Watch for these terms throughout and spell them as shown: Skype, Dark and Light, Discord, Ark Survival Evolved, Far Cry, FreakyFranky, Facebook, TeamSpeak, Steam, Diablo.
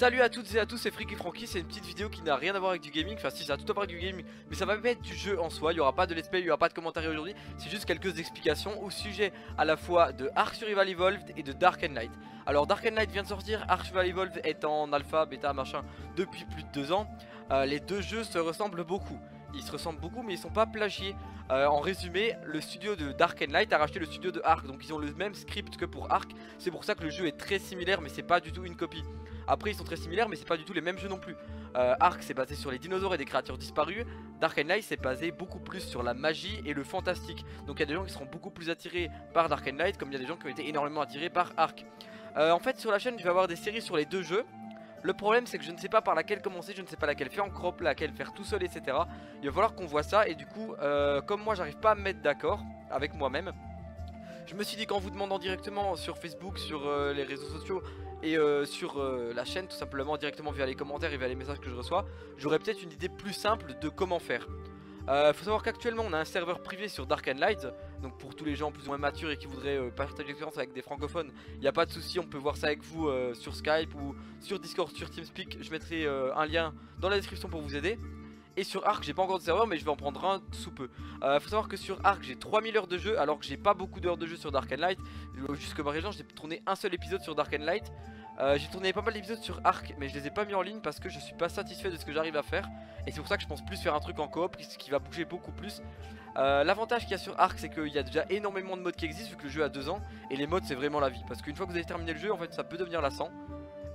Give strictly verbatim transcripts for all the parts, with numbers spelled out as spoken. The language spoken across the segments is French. Salut à toutes et à tous, c'est FreakyFranky. C'est une petite vidéo qui n'a rien à voir avec du gaming. Enfin si, ça a tout à voir avec du gaming, mais ça va pas être du jeu en soi. Il n'y aura pas de let's play, il n'y aura pas de commentaires aujourd'hui. C'est juste quelques explications au sujet à la fois de Ark Survival Evolved et de Dark and Light. Alors Dark and Light vient de sortir, Ark Survival Evolved est en alpha, bêta, machin depuis plus de deux ans. euh, Les deux jeux se ressemblent beaucoup. Ils se ressemblent beaucoup mais ils sont pas plagiés. euh, En résumé, le studio de Dark and Light a racheté le studio de Ark, donc ils ont le même script que pour Ark. C'est pour ça que le jeu est très similaire mais c'est pas du tout une copie. Après ils sont très similaires mais c'est pas du tout les mêmes jeux non plus. euh, Ark c'est basé sur les dinosaures et des créatures disparues. Dark and Light c'est basé beaucoup plus sur la magie et le fantastique. Donc il y a des gens qui seront beaucoup plus attirés par Dark and Light, comme il y a des gens qui ont été énormément attirés par Ark. euh, En fait sur la chaîne je vais avoir des séries sur les deux jeux. Le problème c'est que je ne sais pas par laquelle commencer, je ne sais pas laquelle faire en crop, laquelle faire tout seul, et cetera. Il va falloir qu'on voit ça et du coup euh, comme moi j'arrive pas à me mettre d'accord avec moi-même, je me suis dit qu'en vous demandant directement sur Facebook, sur euh, les réseaux sociaux et euh, sur euh, la chaîne tout simplement, directement via les commentaires et via les messages que je reçois, j'aurais peut-être une idée plus simple de comment faire. Euh, faut savoir qu'actuellement on a un serveur privé sur Dark and Light, donc pour tous les gens plus ou moins matures et qui voudraient euh, partager l'expérience avec des francophones, il n'y a pas de souci, on peut voir ça avec vous euh, sur Skype ou sur Discord, sur TeamSpeak. Je mettrai euh, un lien dans la description pour vous aider. Et sur Ark j'ai pas encore de serveur mais je vais en prendre un sous peu. euh, Faut savoir que sur Ark j'ai trois mille heures de jeu alors que j'ai pas beaucoup d'heures de jeu sur Dark and Light. Jusque maintenant j'ai tourné un seul épisode sur Dark and Light. Euh, j'ai tourné pas mal d'épisodes sur Ark mais je les ai pas mis en ligne parce que je suis pas satisfait de ce que j'arrive à faire. Et c'est pour ça que je pense plus faire un truc en coop qui va bouger beaucoup plus. euh, L'avantage qu'il y a sur Ark c'est qu'il y a déjà énormément de modes qui existent vu que le jeu a deux ans. Et les modes c'est vraiment la vie parce qu'une fois que vous avez terminé le jeu en fait ça peut devenir lassant.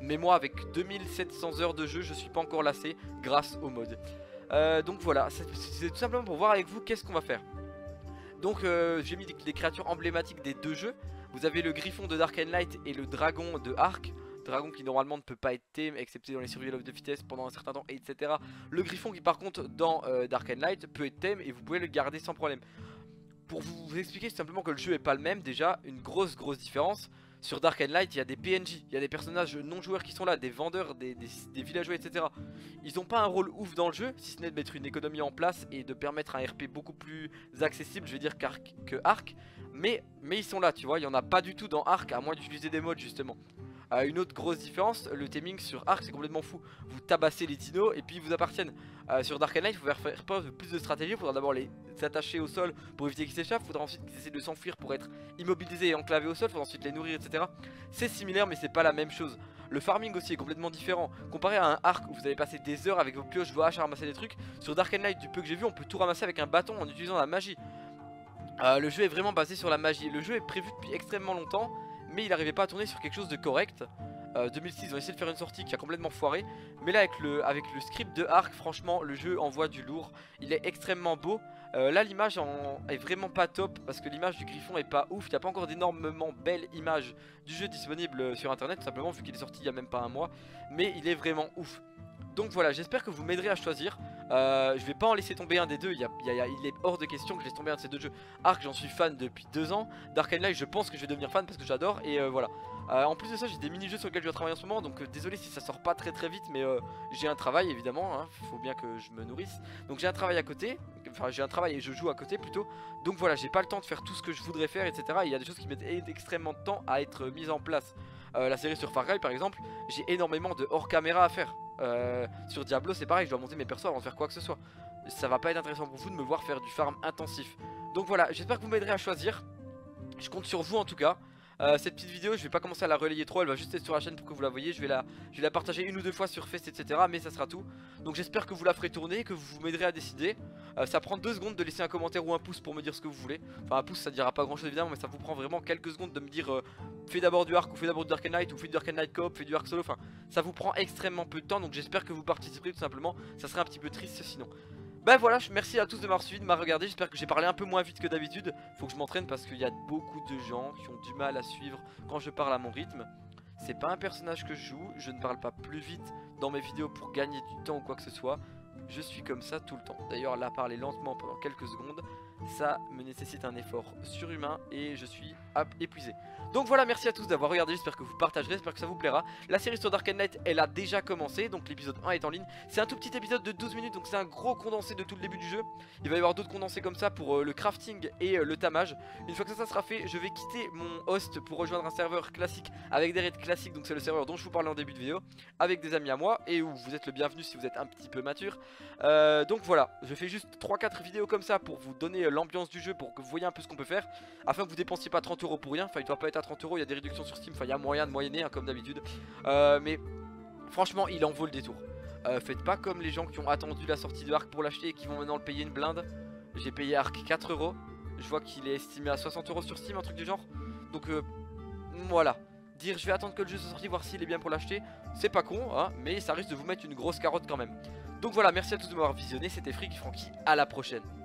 Mais moi avec deux mille sept cents heures de jeu je suis pas encore lassé grâce aux modes. euh, Donc voilà, c'est tout simplement pour voir avec vous qu'est-ce qu'on va faire. Donc euh, j'ai mis les créatures emblématiques des deux jeux. Vous avez le griffon de Dark and Light et le dragon de Ark. Dragon qui normalement ne peut pas être tame, excepté dans les survival of de vitesse pendant un certain temps, et cetera. Le griffon qui par contre dans euh, Dark and Light peut être tame et vous pouvez le garder sans problème. Pour vous, vous expliquer tout simplement que le jeu est pas le même, déjà une grosse grosse différence. Sur Dark and Light il y a des P N J, il y a des personnages non joueurs qui sont là, des vendeurs, des, des, des villageois, et cetera. Ils n'ont pas un rôle ouf dans le jeu, si ce n'est de mettre une économie en place et de permettre un R P beaucoup plus accessible, je vais dire qu'Ark, que Ark. Mais, mais ils sont là tu vois, il n'y en a pas du tout dans Ark à moins d'utiliser des mods justement. Euh, une autre grosse différence, le taming sur Ark c'est complètement fou. Vous tabassez les dinos et puis ils vous appartiennent. euh, Sur Dark and Light il faut faire preuve de plus de stratégie. Il faudra d'abord les attacher au sol pour éviter qu'ils s'échappent. Il faudra ensuite qu'ils essaient de s'enfuir pour être immobilisés et enclavés au sol. Il faudra ensuite les nourrir, et cetera. C'est similaire mais c'est pas la même chose. Le farming aussi est complètement différent. Comparé à un Ark où vous allez passer des heures avec vos pioches, vos haches à ramasser des trucs, sur Dark and Light du peu que j'ai vu on peut tout ramasser avec un bâton en utilisant la magie. euh, Le jeu est vraiment basé sur la magie. Le jeu est prévu depuis extrêmement longtemps mais il n'arrivait pas à tourner sur quelque chose de correct. euh, deux mille six ils ont essayé de faire une sortie qui a complètement foiré. Mais là avec le, avec le script de Ark franchement le jeu envoie du lourd. Il est extrêmement beau. euh, Là l'image est vraiment pas top parce que l'image du griffon est pas ouf. Il n'y a pas encore d'énormément belle image du jeu disponible sur internet tout simplement vu qu'il est sorti il n'y a même pas un mois. Mais il est vraiment ouf. Donc voilà, j'espère que vous m'aiderez à choisir. euh, Je vais pas en laisser tomber un des deux. Il, y a, il, y a, il est hors de question que je laisse tomber un de ces deux jeux. Ark j'en suis fan depuis deux ans. Dark and Light je pense que je vais devenir fan parce que j'adore. Et euh, voilà, euh, en plus de ça j'ai des mini-jeux sur lesquels je dois travailler en ce moment. Donc euh, désolé si ça sort pas très très vite. Mais euh, j'ai un travail évidemment hein, faut bien que je me nourrisse. Donc j'ai un travail à côté. Enfin j'ai un travail et je joue à côté plutôt. Donc voilà, j'ai pas le temps de faire tout ce que je voudrais faire, etc. Et il y a des choses qui mettent extrêmement de temps à être mises en place. euh, La série sur Far Cry par exemple, j'ai énormément de hors caméra à faire. Euh, sur Diablo c'est pareil, je dois monter mes persos avant de faire quoi que ce soit. Ça va pas être intéressant pour vous de me voir faire du farm intensif. Donc voilà, j'espère que vous m'aiderez à choisir. Je compte sur vous en tout cas. euh, Cette petite vidéo je vais pas commencer à la relayer trop. Elle va juste être sur la chaîne pour que vous la voyez. Je vais la, je vais la partager une ou deux fois sur Fest, etc. Mais ça sera tout. Donc j'espère que vous la ferez tourner, que vous m'aiderez à décider. euh, Ça prend deux secondes de laisser un commentaire ou un pouce pour me dire ce que vous voulez. Enfin un pouce ça dira pas grand chose évidemment, mais ça vous prend vraiment quelques secondes de me dire euh, fais d'abord du Ark ou fais d'abord du Dark and Light ou fais du Dark and Light coop, fais du Ark solo, enfin ça vous prend extrêmement peu de temps. Donc j'espère que vous participerez tout simplement, ça serait un petit peu triste sinon. Ben voilà, merci à tous de m'avoir suivi, de m'avoir regardé, j'espère que j'ai parlé un peu moins vite que d'habitude. Faut que je m'entraîne parce qu'il y a beaucoup de gens qui ont du mal à suivre quand je parle à mon rythme. C'est pas un personnage que je joue, je ne parle pas plus vite dans mes vidéos pour gagner du temps ou quoi que ce soit. Je suis comme ça tout le temps. D'ailleurs là parler lentement pendant quelques secondes, ça me nécessite un effort surhumain et je suis... hop, épuisé. Donc voilà, merci à tous d'avoir regardé, j'espère que vous partagerez, j'espère que ça vous plaira. La série sur Dark and Light, elle a déjà commencé, donc l'épisode un est en ligne. C'est un tout petit épisode de douze minutes, donc c'est un gros condensé de tout le début du jeu. Il va y avoir d'autres condensés comme ça pour euh, le crafting et euh, le tamage. Une fois que ça, ça sera fait, je vais quitter mon host pour rejoindre un serveur classique avec des raids classiques. Donc c'est le serveur dont je vous parlais en début de vidéo, avec des amis à moi, et où vous êtes le bienvenu si vous êtes un petit peu mature. euh, Donc voilà, je fais juste trois quatre vidéos comme ça pour vous donner l'ambiance du jeu, pour que vous voyez un peu ce qu'on peut faire, afin que vous dépensiez pas trente euros pour rien. Enfin, il doit pas être à trente euros, il y a des réductions sur Steam, enfin il y a moyen de moyenner hein, comme d'habitude. euh, Mais franchement il en vaut le détour. euh, Faites pas comme les gens qui ont attendu la sortie de Ark pour l'acheter et qui vont maintenant le payer une blinde. J'ai payé Ark quatre euros, je vois qu'il est estimé à soixante euros sur Steam, un truc du genre. Donc euh, voilà, dire je vais attendre que le jeu soit sorti, voir s'il est bien pour l'acheter, c'est pas con hein, mais ça risque de vous mettre une grosse carotte quand même. Donc voilà, merci à tous de m'avoir visionné, c'était FreakyFranky, à la prochaine.